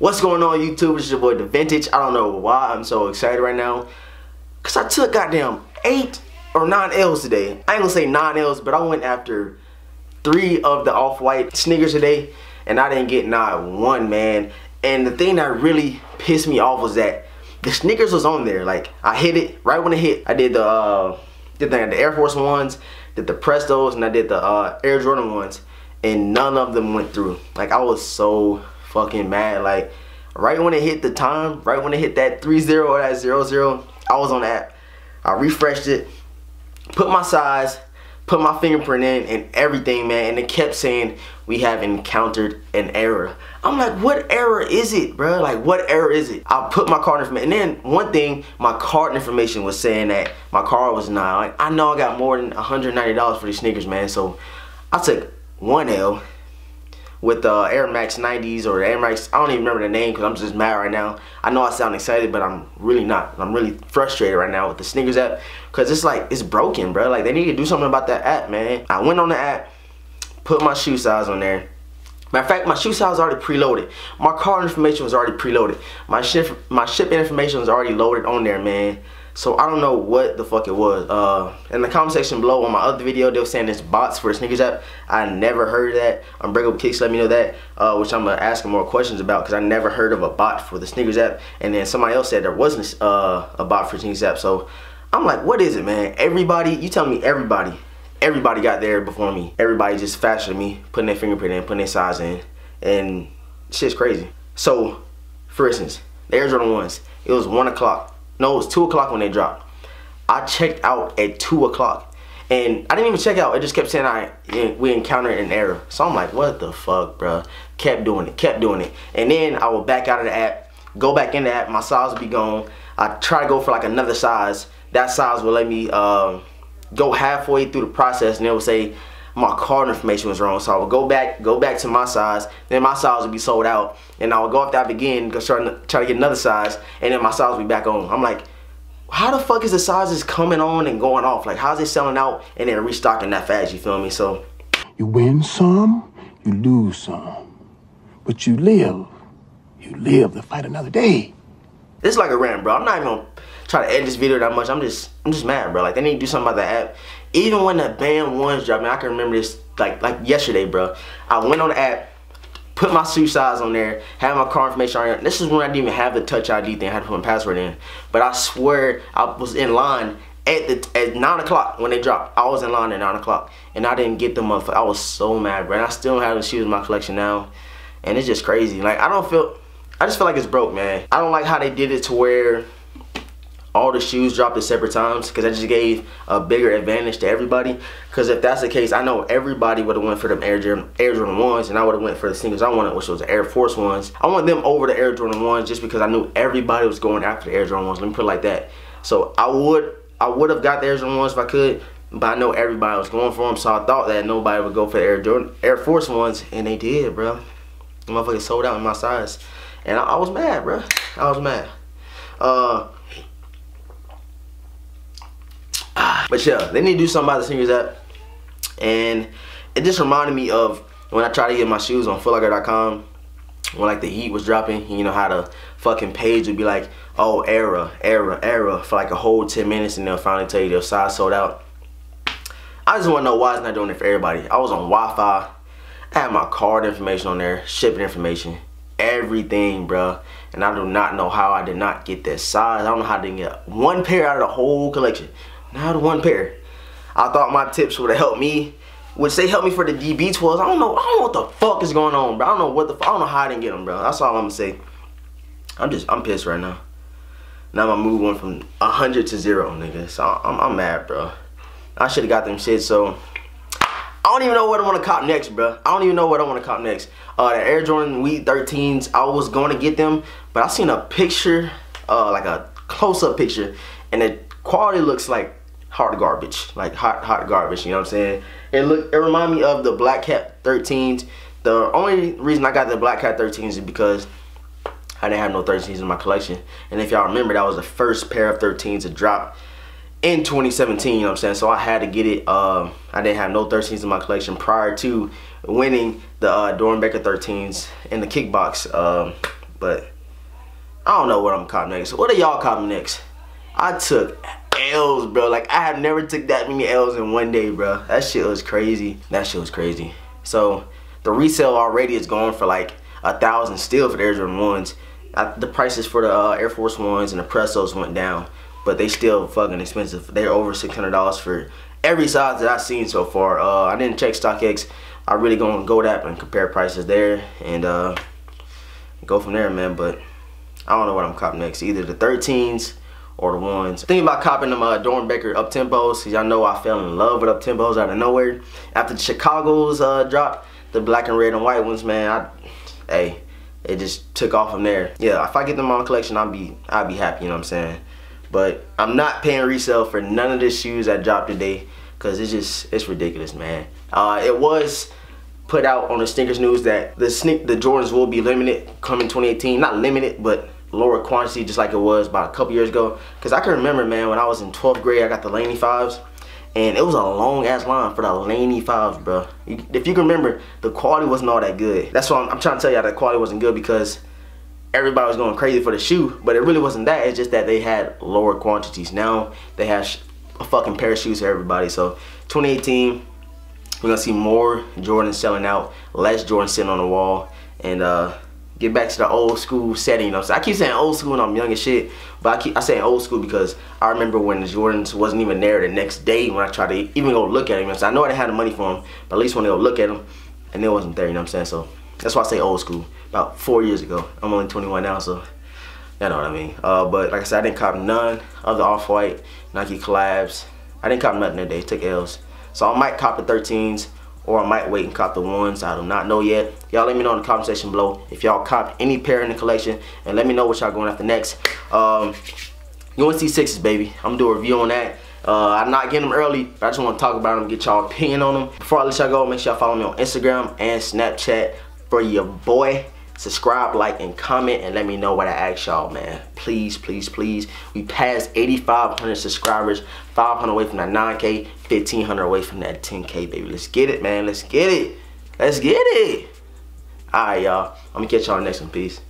What's going on, YouTube? It's your boy DaVintage. I don't know why I'm so excited right now, because I took goddamn 8 or 9 L's today. I ain't gonna say 9 L's, but I went after 3 of the Off-White sneakers today, and I didn't get not one, man. And the thing that really pissed me off was that the sneakers was on there. Like, I hit it right when it hit. I did the Air Force ones, did the Prestos, and I did the Air Jordan ones, and none of them went through. Like, I was so fucking mad. Like, right when it hit the time, right when it hit that 3-0 or that 0-0, I was on the app. I refreshed it, put my size, put my fingerprint in, and everything, man. And it kept saying, we have encountered an error. I'm like, what error is it, bro? Like, what error is it? I put my card information, and then one thing, my card information was saying that my card was not. Like, I know I got more than $190 for these sneakers, man. So I took 1 L with the Air Max 90s or Air Max. I don't even remember the name because I'm just mad right now. I know I sound excited, but I'm really not. I'm really frustrated right now with the sneakers app, because it's like, it's broken, bro. Like, they need to do something about that app, man. I went on the app, put my shoe size on there. Matter of fact, my shoe size was already preloaded. My card information was already preloaded. My shipping information was already loaded on there, man. So I don't know what the fuck it was. In the comment section below on my other video, they were saying it's bots for a sneakers app. I never heard of that. Unbreakable Kicks let me know that, which I'm going to ask them more questions about, because I never heard of a bot for the sneakers app. And then somebody else said there wasn't a bot for the sneakers app. So I'm like, what is it, man? Everybody, you tell me everybody got there before me. Everybody just faster than me, putting their fingerprint in, putting their size in. And shit's crazy. So, for instance, the Air Jordan 1s. It was 1 o'clock. No, it was 2 o'clock when they dropped. I checked out at 2 o'clock. And I didn't even check out. It just kept saying we encountered an error. So I'm like, what the fuck, bro? Kept doing it. And then I would back out of the app, go back in the app. My size would be gone. I try to go for like another size. That size would let me go halfway through the process, and it would say my card information was wrong. So I would go back to my size, then my size would be sold out, and I would go off the app again, try to get another size, and then my size would be back on. I'm like, how the fuck is the sizes coming on and going off? Like, how's it selling out and then restocking that fast, you feel me? So you win some, you lose some, but you live to fight another day. This is like a rant, bro. I'm not even gonna try to edit this video that much. I'm just mad, bro. Like, they need to do something about the app. Even when the Bam ones dropped, man, I can remember this like yesterday, bro. I went on the app, put my shoe size on there, had my car information on there. This is when I didn't even have the Touch ID thing. I had to put my password in. But I swear I was in line at 9 o'clock when they dropped. I was in line at 9 o'clock, and I didn't get the motherfucker. I was so mad, bro. And I still have the shoes in my collection now, and it's just crazy. Like, I just feel like it's broke, man. I don't like how they did it to where all the shoes dropped at separate times, because I just gave a bigger advantage to everybody. Because if that's the case, I know everybody would have went for them Air Jordan 1s, and I would have went for the singles I wanted, which was the Air Force 1s. I wanted them over the Air Jordan 1s just because I knew everybody was going after the Air Jordan 1s. Let me put it like that. So I would have got the Air Jordan 1s if I could, but I know everybody was going for them, so I thought that nobody would go for the Air Force 1s, and they did, bro. The motherfucker sold out in my size, and I was mad, bro. I was mad. But yeah, they need to do something about the sneakers app. And it just reminded me of when I tried to get my shoes on Footlocker.com, when like the heat was dropping. You know how the fucking page would be like, oh, error for like a whole 10 minutes, and they'll finally tell you their size sold out. I just want to know why it's not doing it for everybody. I was on Wi-Fi. I had my card information on there, shipping information, everything, bro. And I do not know how I did not get that size. I don't know how I didn't get one pair out of the whole collection. Not one pair. I thought my tips would have helped me, which they helped me for the DB 12s. I don't know what the fuck is going on, bro. I don't know how I didn't get them, bro. That's all I'm gonna say. I'm pissed right now. Now my move went from 100 to 0, nigga. So I'm mad, bro. I should have got them shit. So I don't even know what I want to cop next, bro. I don't even know what I want to cop next. The Air Jordan Wheat 13s. I was going to get them, but I seen a picture, like a close-up picture, and the quality looks like hot garbage, like hot garbage, you know what I'm saying? It remind me of the Black Cat 13s. The only reason I got the Black Cat 13s is because I didn't have no 13s in my collection. And if y'all remember, that was the first pair of 13s to drop in 2017, you know what I'm saying? So I had to get it. I didn't have no 13s in my collection prior to winning the Doran Becker 13s in the Kickbox But I don't know what I'm copping next. What are y'all copping next? I took L's, bro. Like, I have never took that many L's in one day, bro. That shit was crazy. That shit was crazy. So the resale already is going for like 1,000 still for the Air Jordan 1s. The prices for the Air Force 1s and the Prestos went down, but they still fucking expensive. They're over $600 for every size that I've seen so far. I didn't check StockX. I really gonna go that and compare prices there and go from there, man. But I don't know what I'm copping next. Either the 13s or the 1s. Thinking about copping them Doran Becker Uptempos, because y'all know I fell in love with Uptempos out of nowhere. After Chicago's drop, the black and red and white ones, man, hey, it just took off from there. Yeah, if I get them on collection, I'll be happy, you know what I'm saying? But I'm not paying resale for none of the shoes that dropped today, because it's ridiculous, man. It was put out on the Sneakers News that the Jordans will be limited coming 2018. Not limited, but lower quantity, just like it was about a couple years ago. Because I can remember, man, when I was in 12th grade, I got the Laney fives. And it was a long-ass line for the Laney fives, bro. If you can remember, the quality wasn't all that good. That's why I'm trying to tell y'all that quality wasn't good, because everybody was going crazy for the shoe, but it really wasn't that. It's just that they had lower quantities. Now they have a fucking pair of shoes for everybody. So 2018, we're gonna see more Jordans selling out, less Jordans sitting on the wall, and get back to the old school setting. You know, so I keep saying old school and I'm young as shit, but I say old school because I remember when the Jordans wasn't even there the next day when I tried to even go look at them. So I know I didn't have the money for them, but at least when they go look at them, and it wasn't there. You know what I'm saying? So that's why I say old school. About 4 years ago. I'm only 21 now, so you know what I mean. But like I said, I didn't cop none of the Off-White Nike collabs. I didn't cop nothing that day. Took L's. So I might cop the 13s, or I might wait and cop the 1s. I do not know yet. Y'all let me know in the comment section below if y'all copped any pair in the collection, and let me know what y'all going after next. UNC 6s, baby. I'm gonna do a review on that. I'm not getting them early, but I just want to talk about them, get y'all opinion on them. Before I let y'all go, make sure y'all follow me on Instagram and Snapchat for your boy. Subscribe, like, and comment, and let me know what I ask y'all, man. Please, please, please. We passed 8,500 subscribers, 500 away from that 9K, 1,500 away from that 10K, baby. Let's get it, man. Let's get it. Let's get it. All right, y'all. I'm going to catch y'all next one. Peace.